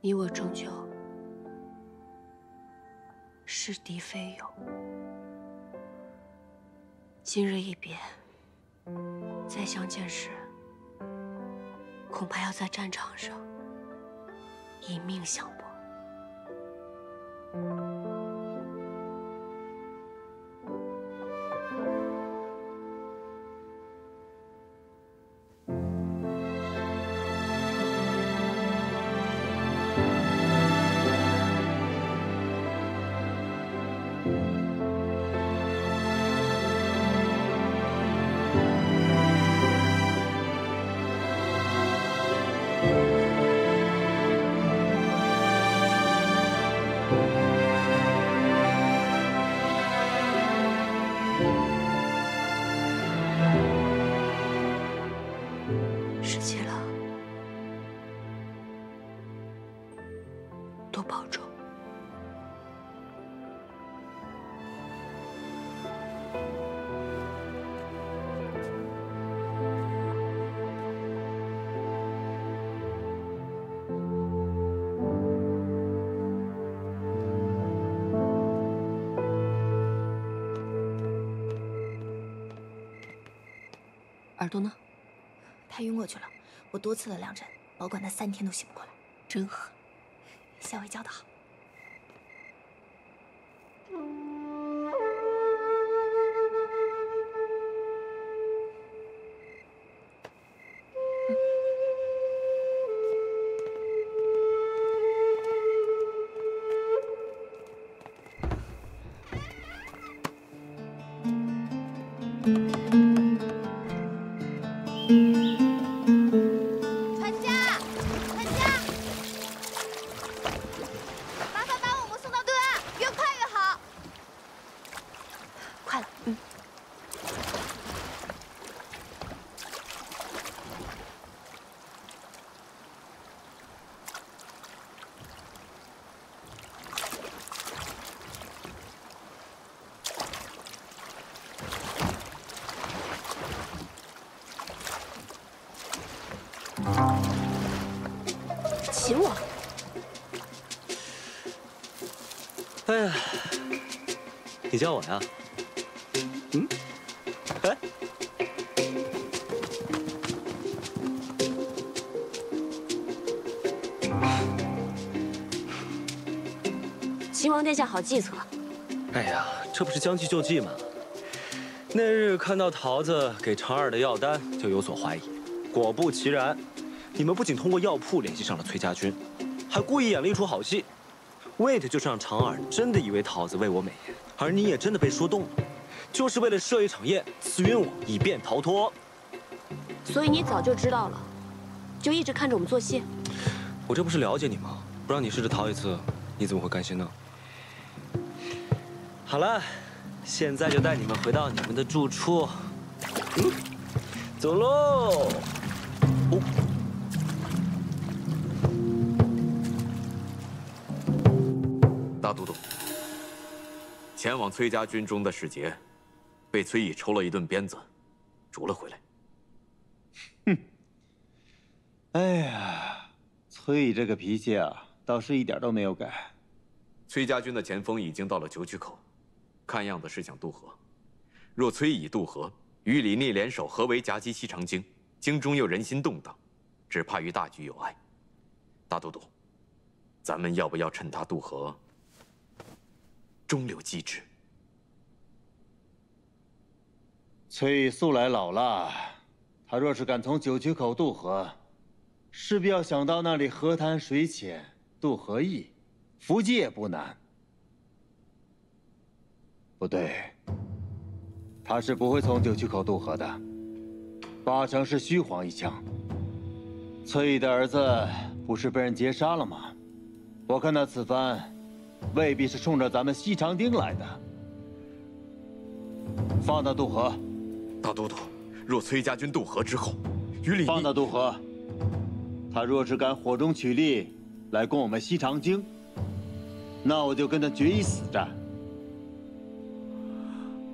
你我终究是敌非友，今日一别，再相见时，恐怕要在战场上以命相搏。 耳朵呢？他晕过去了，我多次了两针，保管他三天都醒不过来，真狠！夏薇教的好。哎呀，你叫我呀？嗯？哎，秦王殿下好计策。哎呀，这不是将计就计吗？那日看到桃子给程二的药单，就有所怀疑。果不其然，你们不仅通过药铺联系上了崔家军，还故意演了一出好戏。 wait 就是让长耳真的以为桃子为我美言，而你也真的被说动了，就是为了设一场宴刺晕我，以便逃脱。所以你早就知道了，就一直看着我们做戏。我这不是了解你吗？不让你试着逃一次，你怎么会甘心呢？好了，现在就带你们回到你们的住处。嗯，走喽。哦。 大都督前往崔家军中的使节，被崔乙抽了一顿鞭子，逐了回来。哼！哎呀，崔乙这个脾气啊，倒是一点都没有改。崔家军的前锋已经到了九曲口，看样子是想渡河。若崔乙渡河，与李密联手合围夹击西长京，京中又人心动荡，只怕于大局有碍。大都督，咱们要不要趁他渡河？ 中流击之。崔乙素来老辣，他若是敢从九曲口渡河，势必要想到那里河潭水浅，渡河易，伏击也不难。不对，他是不会从九曲口渡河的，八成是虚晃一枪。崔乙的儿子不是被人劫杀了吗？我看他此番。 未必是冲着咱们西长町来的，放他渡河。大都督，若崔家军渡河之后，与李放他渡河。他若是敢火中取栗来攻我们西长京，那我就跟他决一死战。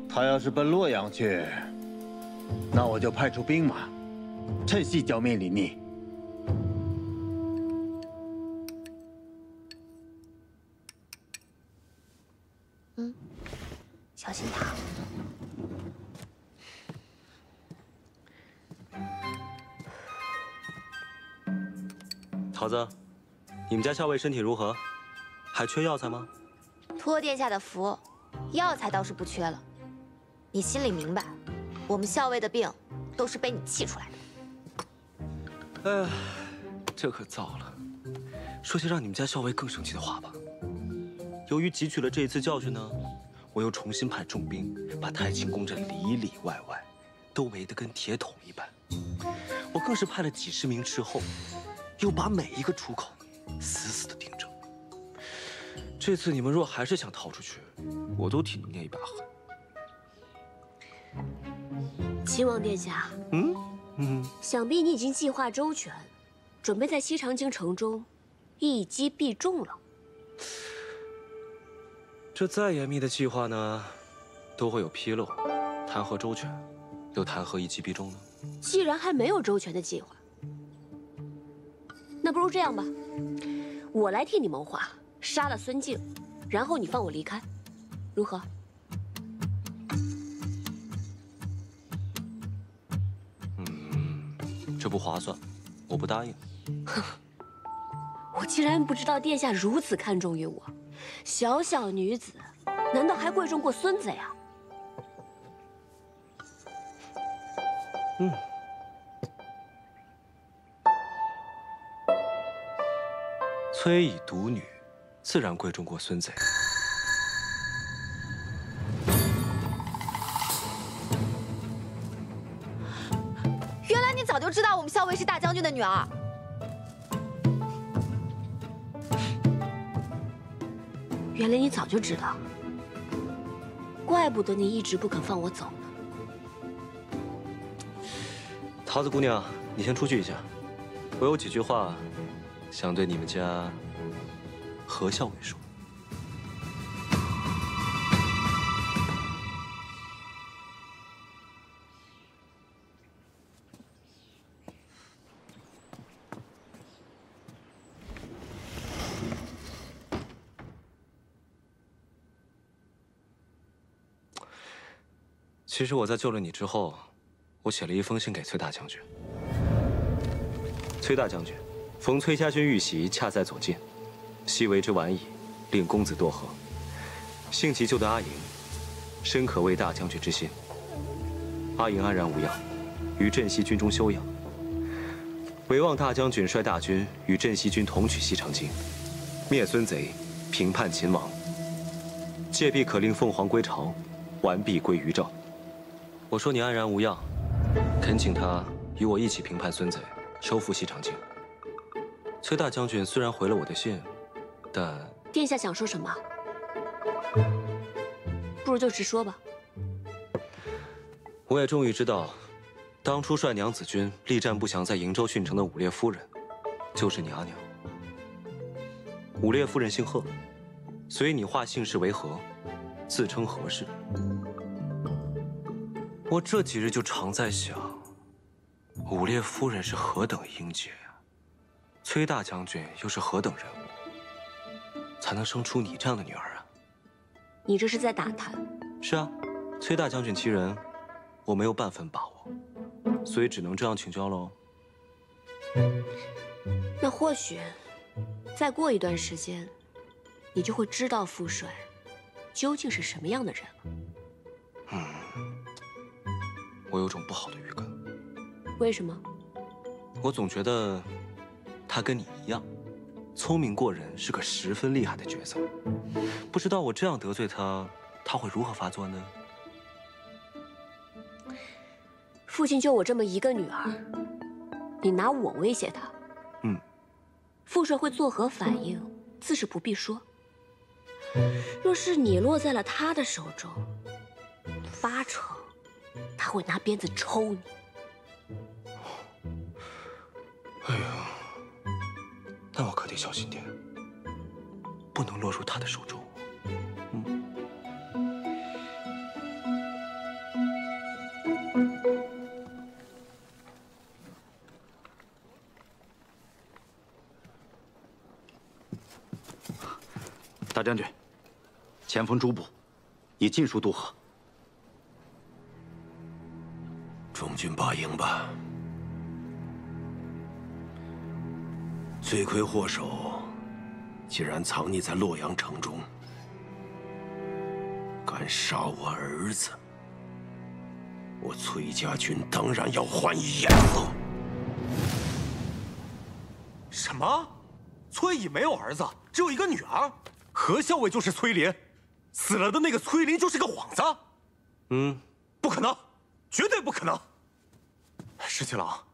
他要是奔洛阳去，那我就派出兵马，趁隙剿灭李密。 小心他！桃子，你们家校尉身体如何？还缺药材吗？托殿下的福，药材倒是不缺了。你心里明白，我们校尉的病都是被你气出来的。哎呀，这可糟了！说些让你们家校尉更生气的话吧。由于汲取了这一次教训呢。 我又重新派重兵，把太清宫这里里外外都围得跟铁桶一般。我更是派了几十名斥候，又把每一个出口死死的盯着。这次你们若还是想逃出去，我都替你捏一把汗。秦王殿下，嗯嗯，想必你已经计划周全，准备在西长京城中一击必中了。 这再严密的计划呢，都会有纰漏。谈何周全，又谈何一击必中呢？既然还没有周全的计划，那不如这样吧，我来替你谋划，杀了孙静，然后你放我离开，如何？嗯，这不划算，我不答应。我竟然不知道殿下如此看重于我。 小小女子，难道还贵重过孙子呀？嗯。崔乙独女，自然贵重过孙子。原来你早就知道我们校尉是大将军的女儿。 原来你早就知道，怪不得你一直不肯放我走呢。桃子姑娘，你先出去一下，我有几句话想对你们家何校尉说。其实我在救了你之后，我写了一封信给崔大将军。崔大将军，逢崔家军遇袭，恰在左近，昔为之晚矣，令公子多何。幸其救得阿莹，深可谓大将军之心。阿莹安然无恙，于镇西军中休养。唯望大将军率大军与镇西军同取西长京，灭孙贼，平叛秦王。借必可令凤凰归巢，完璧归于赵。 我说你安然无恙，恳请他与我一起平叛孙贼，收复西长京。崔大将军虽然回了我的信，但殿下想说什么？不如就直说吧。我也终于知道，当初率娘子军力战不降在瀛州郡城的武烈夫人，就是你阿娘。武烈夫人姓贺，所以你化姓氏为何，自称何氏。 我这几日就常在想，武烈夫人是何等英杰啊，崔大将军又是何等人物，才能生出你这样的女儿啊？你这是在打他？是啊，崔大将军其人，我没有半分把握，所以只能这样请教喽。那或许，再过一段时间，你就会知道傅帅究竟是什么样的人了。嗯。 我有种不好的预感，为什么？我总觉得他跟你一样，聪明过人，是个十分厉害的角色。不知道我这样得罪他，他会如何发作呢？父亲就我这么一个女儿，你拿我威胁他，嗯，傅帅会作何反应，自是不必说。若是你落在了他的手中，八成。 他会拿鞭子抽你。哎呀，那我可得小心点，不能落入他的手中。嗯。大将军，前锋朱部已尽数渡河。 中军罢营吧，罪魁祸首竟然藏匿在洛阳城中，敢杀我儿子，我崔家军当然要还以颜色。什么？崔乙没有儿子，只有一个女儿。何校尉就是崔林，死了的那个崔林就是个幌子。嗯，不可能，绝对不可能。 石七郎，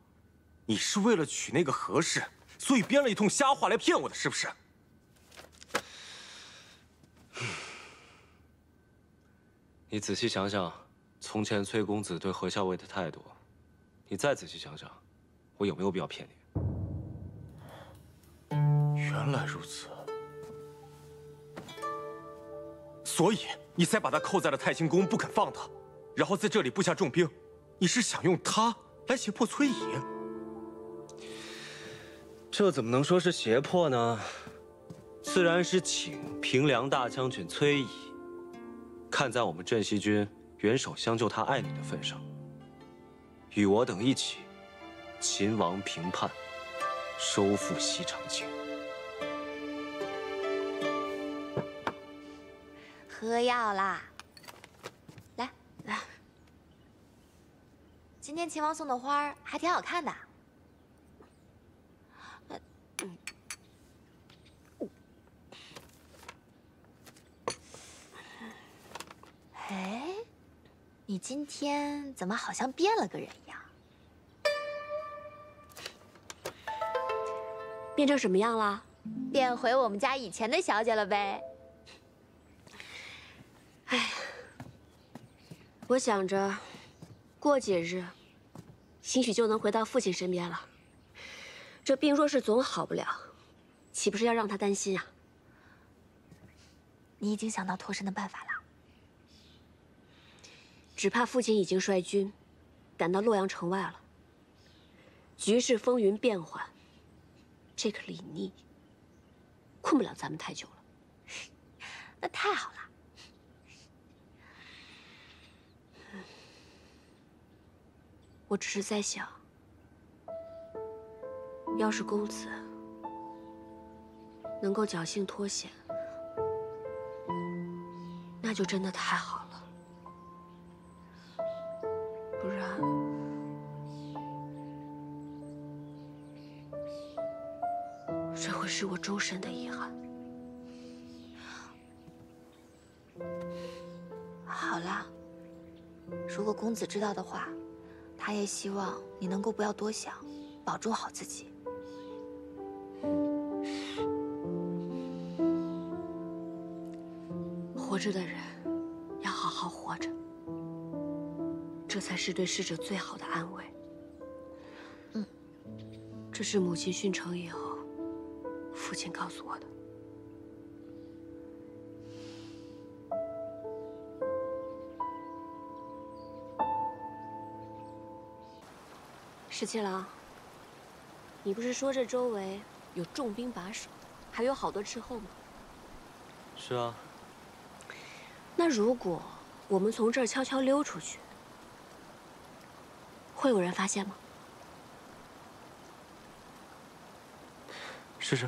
你是为了娶那个何氏，所以编了一通瞎话来骗我的，是不是？你仔细想想，从前崔公子对何校尉的态度，你再仔细想想，我有没有必要骗你？原来如此，所以你才把他扣在了太清宫不肯放他，然后在这里布下重兵，你是想用他？ 来胁迫崔乙，这怎么能说是胁迫呢？自然是请平凉大将军崔乙，看在我们镇西军援手相救他爱女的份上，与我等一起，秦王平叛，收复西长京。喝药啦！ 今天秦王送的花儿还挺好看的。哎，你今天怎么好像变了个人一样？变成什么样了？变回我们家以前的小姐了呗。哎呀，我想着。 过几日，兴许就能回到父亲身边了。这病若是总好不了，岂不是要让他担心啊？你已经想到脱身的办法了？只怕父亲已经率军赶到洛阳城外了。局势风云变幻，这个李逆困不了咱们太久了。那太好了。 嗯我只是在想，要是公子能够侥幸脱险，那就真的太好了。不然，这会是我终身的遗憾。好啦，如果公子知道的话， 他也希望你能够不要多想，保重好自己。活着的人要好好活着，这才是对逝者最好的安慰。嗯，这是母亲殉城以后，父亲告诉我的。 十七郎，你不是说这周围有重兵把守，还有好多斥候吗？是啊。那如果我们从这儿悄悄溜出去，会有人发现吗？试试。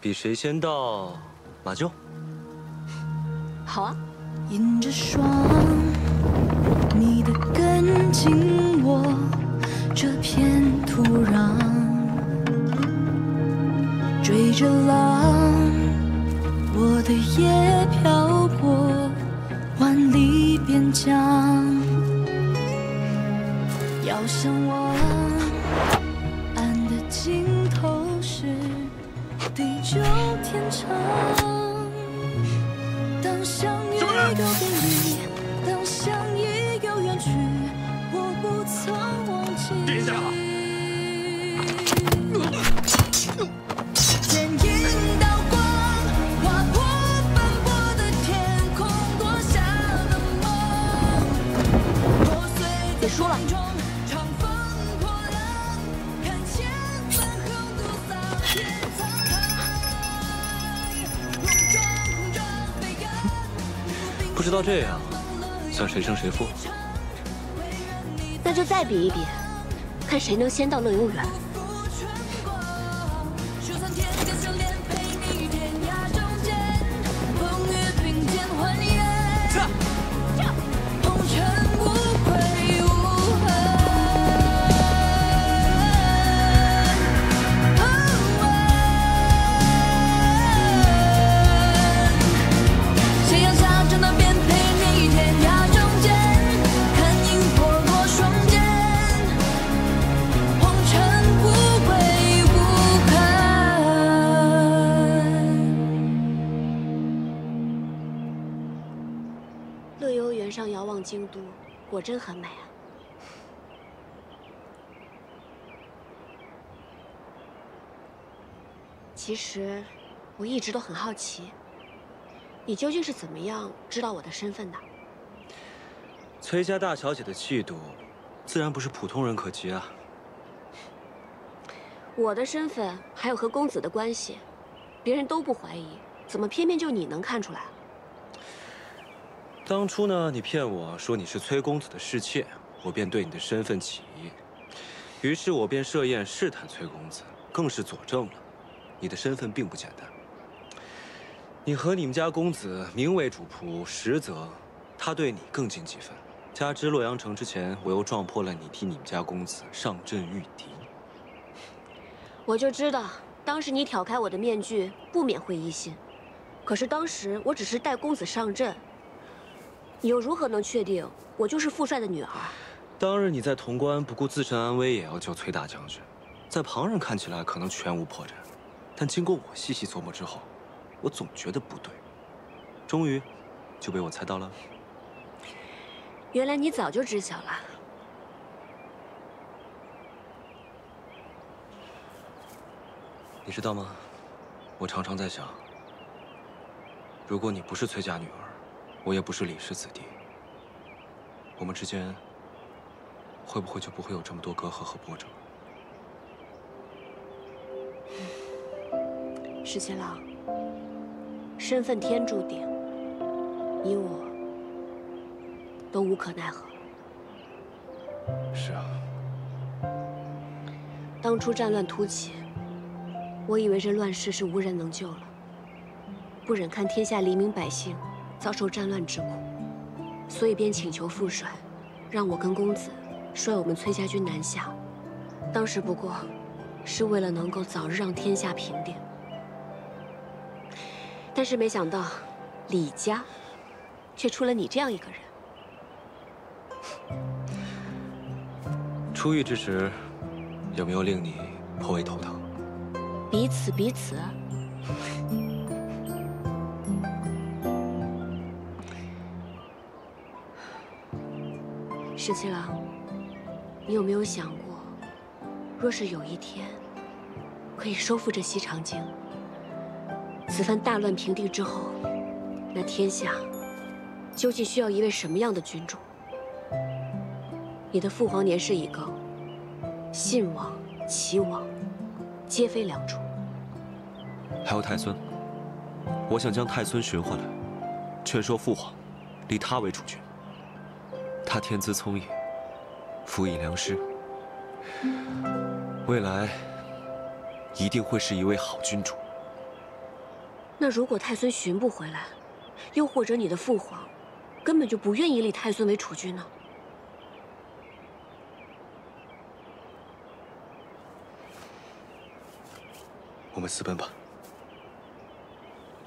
比谁先到马厩？好啊！迎着霜，你的跟紧我这片土壤，追着浪，我的夜漂泊万里边疆。遥相望，岸的尽头是 地久天长，当相遇有别离，当相依有远去，我不曾忘记。殿下，剪影刀光划破斑驳的天空，多下的梦，破碎的心中。 不知道这样算谁胜谁负？那就再比一比，看谁能先到乐游园。京都果真很美啊！其实我一直都很好奇，你究竟是怎么样知道我的身份的？崔家大小姐的气度，自然不是普通人可及啊。我的身份还有和公子的关系，别人都不怀疑，怎么偏偏就你能看出来？ 当初呢，你骗我说你是崔公子的侍妾，我便对你的身份起疑，于是我便设宴试探崔公子，更是佐证了你的身份并不简单。你和你们家公子名为主仆，实则他对你更近几分。加之洛阳城之前，我又撞破了你替你们家公子上阵御敌。我就知道，当时你挑开我的面具，不免会疑心。可是当时我只是带公子上阵。 你又如何能确定我就是富帅的女儿？当日你在潼关不顾自身安危也要救崔大将军，在旁人看起来可能全无破绽，但经过我细细琢磨之后，我总觉得不对，终于就被我猜到了。原来你早就知晓了。你知道吗？我常常在想，如果你不是崔家女儿， 我也不是李氏子弟，我们之间会不会就不会有这么多隔阂和波折？石七郎，身份天注定，你我都无可奈何。是啊，当初战乱突起，我以为这乱世是无人能救了，不忍看天下黎民百姓遭受战乱之苦，所以便请求父帅，让我跟公子率我们崔家军南下。当时不过是为了能够早日让天下平定，但是没想到李家却出了你这样一个人。 出狱之时，有没有令你颇为头疼？彼此彼此。十七郎，你有没有想过，若是有一天可以收复这西长京，此番大乱平定之后，那天下究竟需要一位什么样的君主？ 你的父皇年事已高，信王、齐王皆非良主，还有太孙。我想将太孙寻回来，劝说父皇立他为储君。他天资聪颖，辅以良师，未来一定会是一位好君主。那如果太孙寻不回来，又或者你的父皇根本就不愿意立太孙为储君呢？ 我们私奔吧。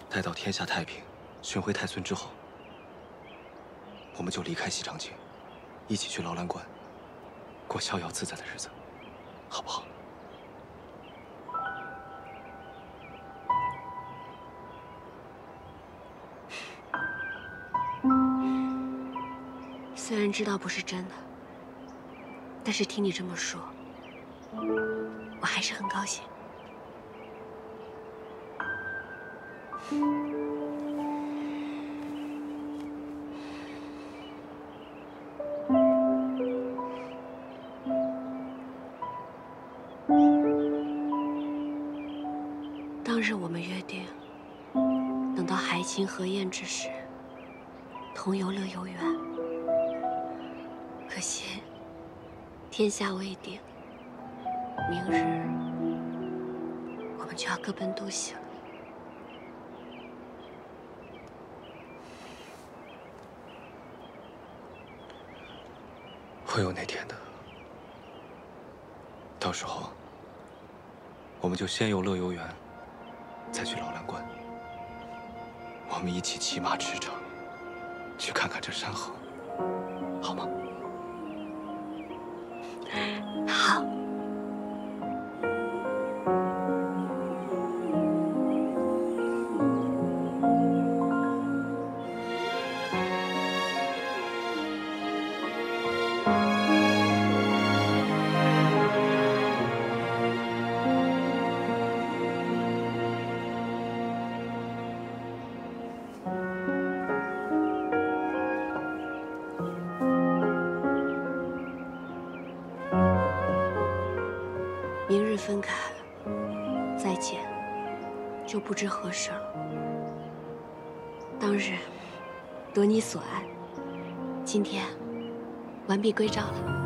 待到天下太平，寻回太孙之后，我们就离开西长京，一起去劳兰观，过逍遥自在的日子，好不好？虽然知道不是真的，但是听你这么说，我还是很高兴。 当日我们约定，等到海琴合宴之时，同游乐游园。可惜天下未定，明日我们就要各奔东西了。 会有那天的，到时候我们就先游乐游园，再去劳兰观。我们一起骑马驰骋，去看看这山河，好吗？好。分开，再见，就不知何时了。当日，夺你所爱，今天完璧归赵了。